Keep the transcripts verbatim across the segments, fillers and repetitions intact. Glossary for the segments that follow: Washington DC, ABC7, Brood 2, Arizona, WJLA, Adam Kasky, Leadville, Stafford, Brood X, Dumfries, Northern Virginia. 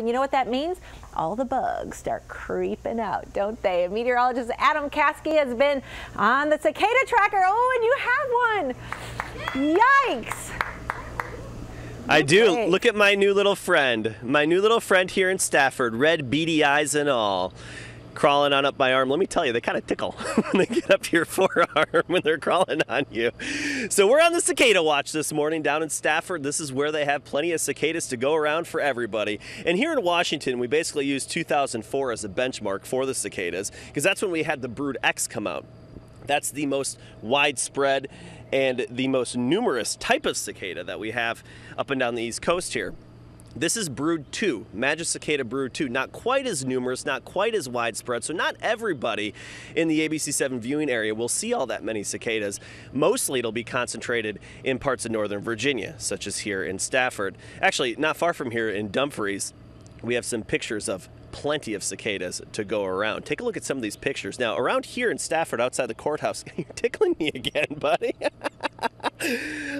And you know what that means? All the bugs start creeping out, don't they? And meteorologist Adam Kasky has been on the cicada tracker. Oh, and you have one. Yikes. I do. Look at my new little friend. My new little friend here in Stafford, red beady eyes and all. Crawling on up my arm. Let me tell you, they kind of tickle when they get up your forearm when they're crawling on you. So we're on the cicada watch this morning down in Stafford. This is where they have plenty of cicadas to go around for everybody. And here in Washington, we basically used two thousand four as a benchmark for the cicadas because that's when we had the Brood X come out. That's the most widespread and the most numerous type of cicada that we have up and down the East Coast here. This is Brood two, Magic Cicada Brood two, not quite as numerous, not quite as widespread, so not everybody in the A B C seven viewing area will see all that many cicadas. Mostly it'll be concentrated in parts of northern Virginia, such as here in Stafford. Actually, not far from here in Dumfries, we have some pictures of plenty of cicadas to go around. Take a look at some of these pictures. Now, around here in Stafford, outside the courthouse, you're tickling me again, buddy.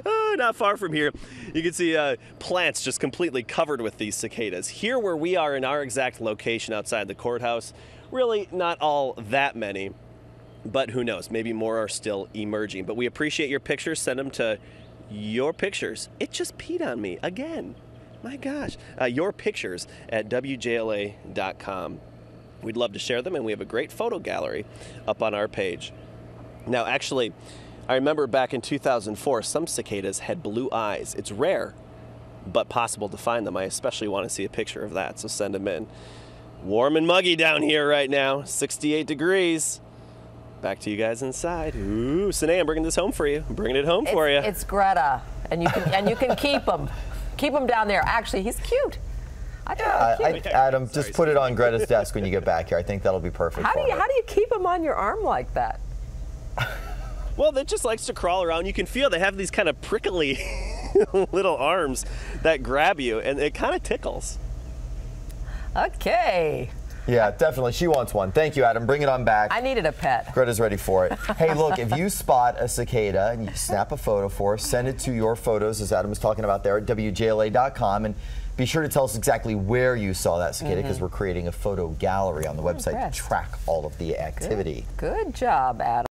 Oh, not far from here, you can see uh, plants just completely covered with these cicadas. Here where we are in our exact location outside the courthouse, really not all that many, but who knows, maybe more are still emerging. But we appreciate your pictures. Send them to your pictures. It just peed on me again. My gosh. Uh, your pictures at W J L A dot com. We'd love to share them, and we have a great photo gallery up on our page. Now, actually, I remember back in two thousand four, some cicadas had blue eyes. It's rare, but possible to find them. I especially want to see a picture of that, so send them in. Warm and muggy down here right now, sixty-eight degrees. Back to you guys inside. Ooh, Sine, I'm bringing this home for you. I'm bringing it home it's, for you. It's Greta, and you can, and you can keep them. Keep them down there. Actually, he's cute. I yeah, I, I, Adam, sorry, just put sorry. it on Greta's desk when you get back here. I think that'll be perfect. How do you, how do you keep them on your arm like that? Well, it just likes to crawl around. You can feel they have these kind of prickly little arms that grab you, and it kind of tickles. Okay. Yeah, definitely. She wants one. Thank you, Adam. Bring it on back. I needed a pet. Greta's ready for it. Hey, look, if you spot a cicada and you snap a photo for us, send it to your photos, as Adam was talking about there, at W J L A dot com. And be sure to tell us exactly where you saw that cicada, because mm-hmm. we're creating a photo gallery on the website oh, to track all of the activity. Good, Good job, Adam.